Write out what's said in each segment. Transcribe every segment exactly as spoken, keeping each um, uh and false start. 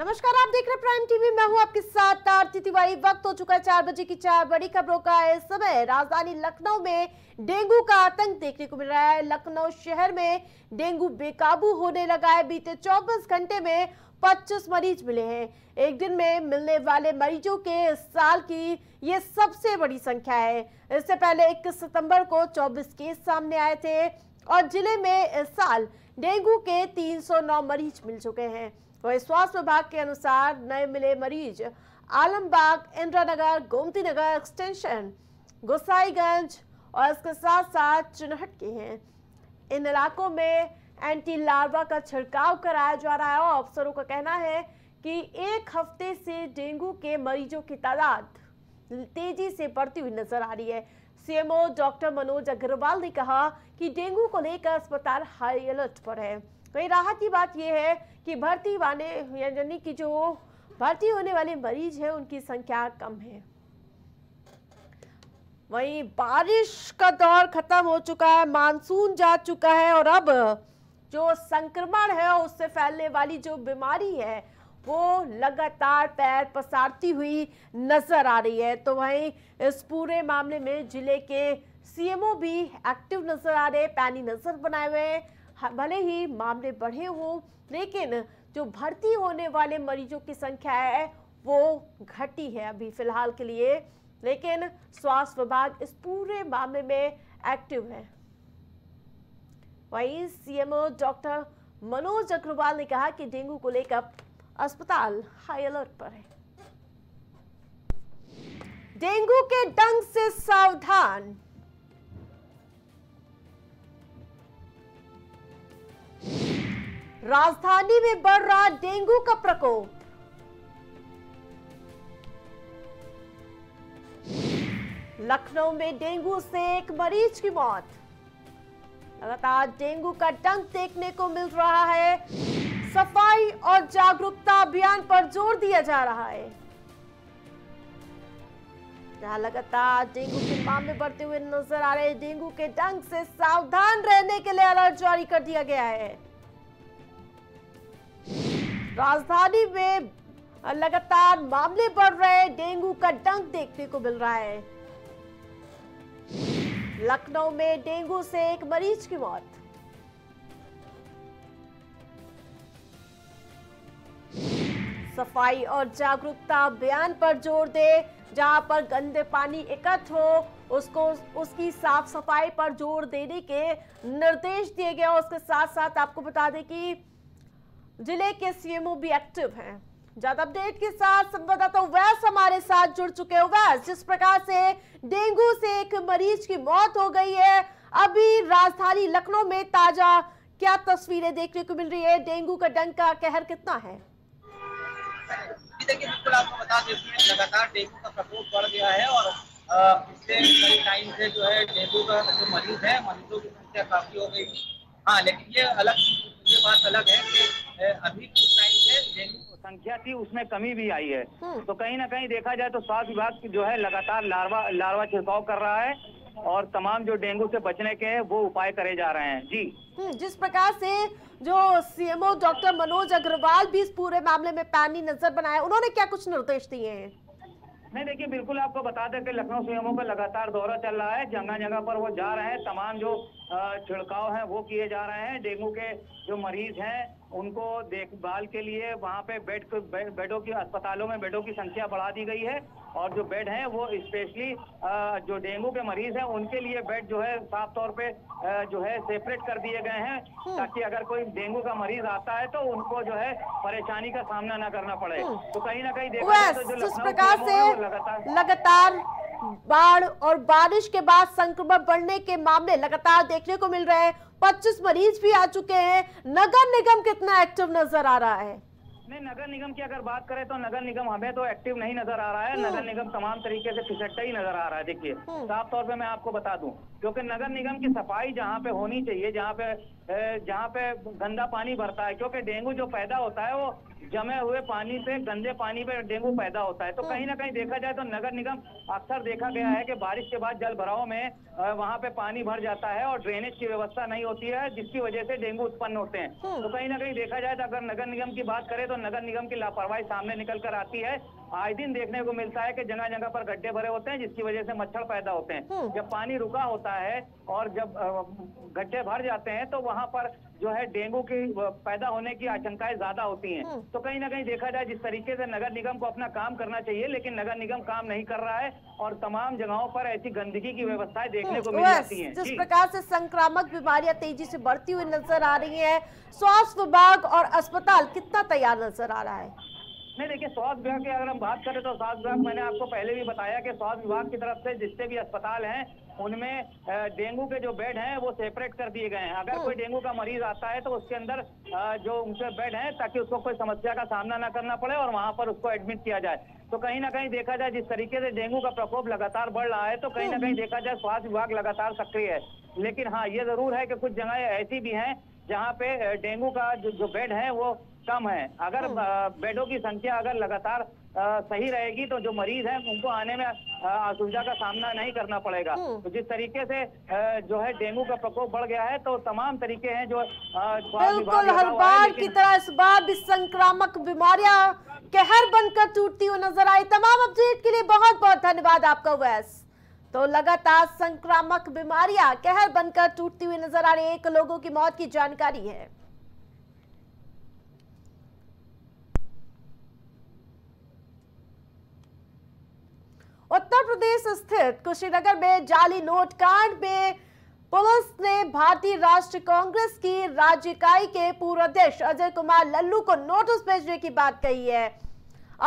नमस्कार, आप देख रहे हैं प्राइम टीवी। मैं हूं आपके साथ आरती तिवारी। वक्त हो चुका है चार बजे की। चार बड़ी खबरों का इस समय राजधानी लखनऊ में डेंगू का आतंक देखने को मिल रहा है। लखनऊ शहर में डेंगू बेकाबू होने लगा है। बीते चौबीस घंटे में पच्चीस मरीज मिले हैं। एक दिन में मिलने वाले मरीजों के इस साल की ये सबसे बड़ी संख्या है। इससे पहले इक्कीस सितंबर को चौबीस केस सामने आए थे और जिले में इस साल डेंगू के तीन सौ नौ मरीज मिल चुके हैं। वहीं स्वास्थ्य विभाग के अनुसार नए मिले मरीज आलमबाग, इंदिरा नगर, गोमती नगर एक्सटेंशन, गोसाईगंज और इसके साथ साथ चिन्हट के हैं। इन इलाकों में एंटी लार्वा का छिड़काव कराया जा रहा है और अफसरों का कहना है कि एक हफ्ते से डेंगू के मरीजों की तादाद तेजी से बढ़ती हुई नजर आ रही है। सीएमओ डॉक्टर मनोज अग्रवाल ने कहा कि डेंगू को लेकर अस्पताल हाई अलर्ट पर है। वहीं राहत की बात यह है कि भर्ती वाले यानी कि जो भर्ती होने वाले मरीज हैं उनकी संख्या कम है। वहीं बारिश का दौर खत्म हो चुका है, मानसून जा चुका है और अब जो संक्रमण है उससे फैलने वाली जो बीमारी है वो लगातार पैर पसारती हुई नजर आ रही है। तो वहीं इस पूरे मामले में जिले के सीएमओ भी एक्टिव नजर आ रहे, पैनी नजर बनाए हुए हैं। भले ही मामले बढ़े हो लेकिन जो भर्ती होने वाले मरीजों की संख्या है वो घटी है अभी फिलहाल के लिए, लेकिन स्वास्थ्य विभाग इस पूरे मामले में एक्टिव है। वहीं सीएमओ डॉक्टर मनोज अग्रवाल ने कहा कि डेंगू को लेकर अस्पताल हाई अलर्ट पर है। डेंगू के डंग से सावधान। राजधानी में बढ़ रहा डेंगू का प्रकोप। लखनऊ में डेंगू से एक मरीज की मौत। लगातार डेंगू का डंक देखने को मिल रहा है। सफाई और जागरूकता अभियान पर जोर दिया जा रहा है। जहां लगातार डेंगू के मामले बढ़ते हुए नजर आ रहे, डेंगू के डंक से सावधान रहने के लिए अलर्ट जारी कर दिया गया है। राजधानी में लगातार मामले बढ़ रहे हैं, डेंगू का डंक देखने को मिल रहा है। लखनऊ में डेंगू से एक मरीज की मौत। सफाई और जागरूकता अभियान पर जोर दे। जहां पर गंदे पानी एकत्र हो उसको उसकी साफ सफाई पर जोर देने के निर्देश दिए गए। उसके साथ साथ आपको बता दें कि जिले के सीएमओ भी एक्टिव हैं। ज्यादा अपडेट के साथ संवाददाता वैस हमारे साथ जुड़ चुके हैं। वैस, जिस प्रकार से डेंगू से एक मरीज की मौत हो गई है, अभी राजधानी लखनऊ में ताजा क्या तस्वीरें देखने को मिल रही है? डेंगू का डंक का कहर कितना है? देखिए, बिल्कुल आपको बता दें इसमें लगातार डेंगू का प्रकोप बढ़ गया है और पिछले कई टाइम से जो है डेंगू का जो मरीज है मरीजों की संख्या काफी हो गई। हाँ, लेकिन ये अलग ये बात अलग है कि अभी कुछ टाइम से डेंगू संख्या थी उसमें कमी भी आई है। तो कहीं ना कहीं देखा जाए तो स्वास्थ्य विभाग जो है लगातार लार्वा लार्वा छिड़काव कर रहा है और तमाम जो डेंगू से बचने के हैं वो उपाय करे जा रहे हैं। जी, जिस प्रकार से जो सीएमओ डॉक्टर मनोज अग्रवाल भी इस पूरे मामले में पैनी नजर बनाए, उन्होंने क्या कुछ निर्देश दिए हैं? नहीं, देखिए, बिल्कुल आपको बता दें कि लखनऊ सीएमओ का लगातार दौरा चल रहा है। जगह जगह पर वो जा रहे हैं, तमाम जो छिड़काव हैं वो किए जा रहे हैं। डेंगू के जो मरीज हैं उनको देखभाल के लिए वहाँ पे बेड बेडों की अस्पतालों में बेडों की संख्या बढ़ा दी गई है और जो बेड हैं वो स्पेशली जो डेंगू के मरीज हैं उनके लिए बेड जो है साफ तौर पे जो है सेपरेट कर दिए गए हैं ताकि अगर कोई डेंगू का मरीज आता है तो उनको जो है परेशानी का सामना न करना पड़े। तो कहीं ना कहीं देखा जाए तो जिस प्रकार से लगातार बाढ़ और बारिश के बाद संक्रमण बढ़ने के मामले लगातार देखने को मिल रहे हैं। पच्चीस मरीज भी आ चुके हैं। नगर निगम कितना एक्टिव नजर आ रहा है? नहीं, नगर निगम की अगर बात करें तो नगर निगम हमें तो एक्टिव नहीं नजर आ रहा है। नगर निगम तमाम तरीके से फिसलता ही नजर आ रहा है। देखिए, साफ तौर पे मैं आपको बता दूं, क्योंकि नगर निगम की सफाई जहाँ पे होनी चाहिए, जहाँ पे जहाँ पे गंदा पानी भरता है, क्योंकि डेंगू जो पैदा होता है वो जमे हुए पानी से, गंदे पानी पे डेंगू पैदा होता है। तो कहीं ना कहीं देखा जाए तो नगर निगम अक्सर देखा गया है कि बारिश के बाद जल भराव में वहाँ पे पानी भर जाता है और ड्रेनेज की व्यवस्था नहीं होती है, जिसकी वजह से डेंगू उत्पन्न होते हैं। तो कहीं ना कहीं देखा जाए तो अगर नगर निगम की बात करें तो नगर निगम की लापरवाही सामने निकल कर आती है। आए दिन देखने को मिलता है कि जगह जगह पर गड्ढे भरे होते हैं जिसकी वजह से मच्छर पैदा होते हैं। जब पानी रुका होता है और जब गड्ढे भर जाते हैं तो वहाँ पर जो है डेंगू की पैदा होने की आशंकाएं ज्यादा होती हैं। तो कहीं ना कहीं देखा जाए जिस तरीके से नगर निगम को अपना काम करना चाहिए लेकिन नगर निगम काम नहीं कर रहा है और तमाम जगहों पर ऐसी गंदगी की व्यवस्थाएं देखने को मिल जाती हैं। जिस प्रकार से संक्रामक बीमारियां तेजी से बढ़ती हुई नजर आ रही है, स्वास्थ्य विभाग और अस्पताल कितना तैयार नजर आ रहा है? नहीं देखिए, स्वास्थ्य विभाग की अगर हम बात करें तो स्वास्थ्य विभाग, मैंने आपको पहले भी बताया कि स्वास्थ्य विभाग की तरफ से जितने भी अस्पताल हैं उनमें डेंगू के जो बेड हैं वो सेपरेट कर दिए गए हैं। अगर कोई डेंगू का मरीज आता है तो उसके अंदर जो उनके बेड हैं ताकि उसको कोई समस्या का सामना ना करना पड़े और वहाँ पर उसको एडमिट किया जाए। तो कहीं ना कहीं देखा जाए जिस तरीके से डेंगू का प्रकोप लगातार बढ़ रहा है तो कहीं ना कहीं देखा जाए स्वास्थ्य विभाग लगातार सक्रिय है। लेकिन हाँ, ये जरूर है कि कुछ जगह ऐसी भी हैं जहाँ पे डेंगू का जो बेड है वो कम है। अगर बेडों की संख्या अगर लगातार आ, सही रहेगी तो जो मरीज हैं उनको आने में असुविधा का सामना नहीं करना पड़ेगा। तो जिस तरीके से आ, जो है डेंगू का प्रकोप बढ़ गया है तो तमाम तरीके हैं जो बिल्कुल हर बार की तरह इस बार भी संक्रामक बीमारियां कहर बनकर टूटती हुई नजर आई। तमाम अपडेट के लिए बहुत बहुत धन्यवाद आपका वैस। तो लगातार संक्रामक बीमारियां कहर बनकर टूटती हुई नजर आ रही है। एक लोगों की मौत की जानकारी है। उत्तर प्रदेश स्थित कुशीनगर में जाली नोट कांड में पुलिस ने भारतीय राष्ट्रीय कांग्रेस की राज्य इकाई के पूर्व अध्यक्ष अजय कुमार लल्लू को नोटिस भेजने की बात कही है।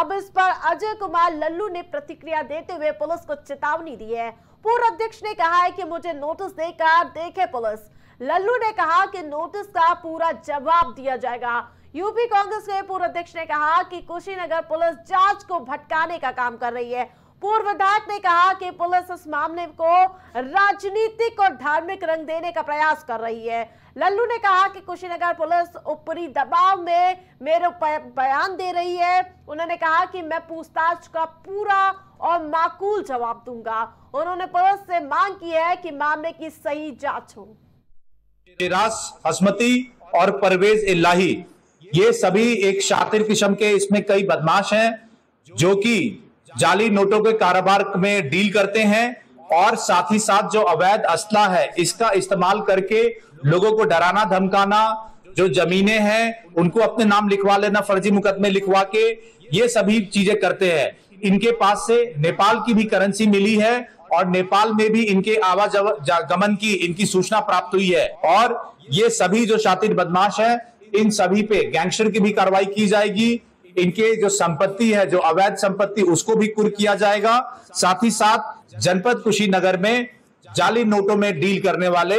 अब इस पर अजय कुमार लल्लू ने प्रतिक्रिया देते हुए पुलिस को चेतावनी दी है। पूर्व अध्यक्ष ने कहा है कि मुझे नोटिस देकर देखे पुलिस। लल्लू ने कहा कि नोटिस का पूरा जवाब दिया जाएगा। यूपी कांग्रेस के पूर्व अध्यक्ष ने कहा कि कुशीनगर पुलिस जांच को भटकाने का काम कर रही है। पूर्व विधायक ने कहा कि पुलिस इस मामले को राजनीतिक और धार्मिक रंग देने का प्रयास कर रही है। लल्लू ने कहा कि कुशीनगर पुलिस ऊपरी दबाव में मेरे बयान दे रही है। उन्होंने कहा कि मैं पूछताछ का पूरा और माकूल जवाब दूंगा। उन्होंने पुलिस से मांग की है कि मामले की सही जांच हो। सिराज हसमती और परवेज इलाही ये सभी एक शातिर किस्म के इसमें कई बदमाश है जो की जाली नोटों के कारोबार में डील करते हैं और साथ ही साथ जो अवैध असला है इसका इस्तेमाल करके लोगों को डराना धमकाना, जो जमीनें हैं उनको अपने नाम लिखवा लेना, फर्जी मुकदमे लिखवा के ये सभी चीजें करते हैं। इनके पास से नेपाल की भी करेंसी मिली है और नेपाल में भी इनके आवागमन की इनकी सूचना प्राप्त हुई है और ये सभी जो शातिर बदमाश है इन सभी पे गैंगस्टर की भी कार्रवाई की जाएगी। इनके जो संपत्ति है, जो अवैध संपत्ति, उसको भी कुर्क किया जाएगा। साथ ही साथ जनपद कुशीनगर में जाली नोटों में डील करने वाले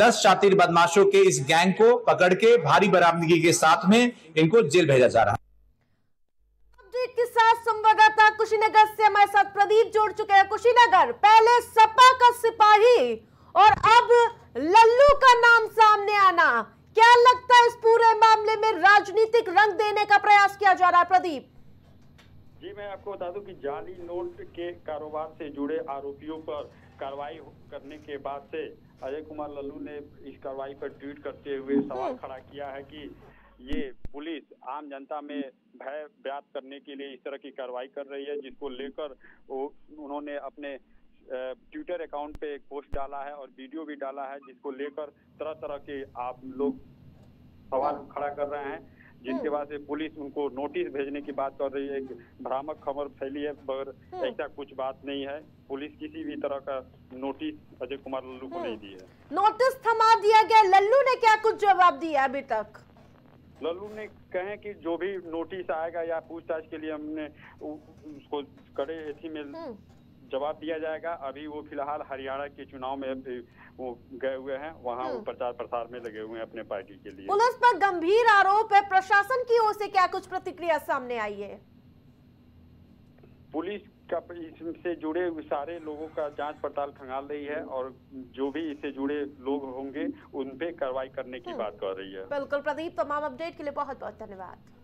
दस शातिर बदमाशों के इस गैंग को पकड़ के भारी बरामदगी के साथ में इनको जेल भेजा जा रहा है। अपडेट के साथ संवाददाता कुशीनगर से हमारे साथ प्रदीप जोड़ चुके हैं। कुशीनगर पहले सपा का सिपाही और अब लल्लू का नाम सामने आना, क्या लगता है इस पूरे मामले में राजनीतिक रंग देने का प्रयास किया जा रहा है? प्रदीप जी, मैं आपको बता दूं कि जाली नोट के कारोबार से जुड़े आरोपियों पर कार्रवाई करने के बाद से अजय कुमार लल्लू ने इस कार्रवाई पर ट्वीट करते हुए सवाल खड़ा किया है कि ये पुलिस आम जनता में भय व्याप्त करने के लिए इस तरह की कार्रवाई कर रही है, जिसको लेकर उन्होंने अपने ट्विटर अकाउंट पे एक पोस्ट डाला है और वीडियो भी डाला है, जिसको लेकर तरह तरह के आप लोग सवाल खड़ा कर रहे हैं, जिसके बाद से पुलिस उनको नोटिस भेजने की बात कर रही है। एक भ्रामक खबर फैली है पर ऐसा कुछ बात नहीं है। पुलिस किसी भी तरह का नोटिस अजय कुमार लल्लू को नहीं दिया है। नोटिस थमा दिया गया। लल्लू ने क्या कुछ जवाब दिया अभी तक? लल्लू ने कहे कि जो भी नोटिस आएगा या पूछताछ के लिए हमने उसको कड़े एथी में जवाब दिया जाएगा। अभी वो फिलहाल हरियाणा के चुनाव में वो गए हुए हैं, वहाँ वो प्रचार प्रसार में लगे हुए हैं अपने पार्टी के लिए। पुलिस पर गंभीर आरोप है, प्रशासन की ओर से क्या कुछ प्रतिक्रिया सामने आई है? पुलिस का इससे जुड़े सारे लोगों का जांच पड़ताल खंगाल रही है और जो भी इससे जुड़े लोग होंगे उनपे कार्रवाई करने की बात कर रही है। बिल्कुल प्रदीप, तमाम अपडेट के लिए बहुत बहुत धन्यवाद।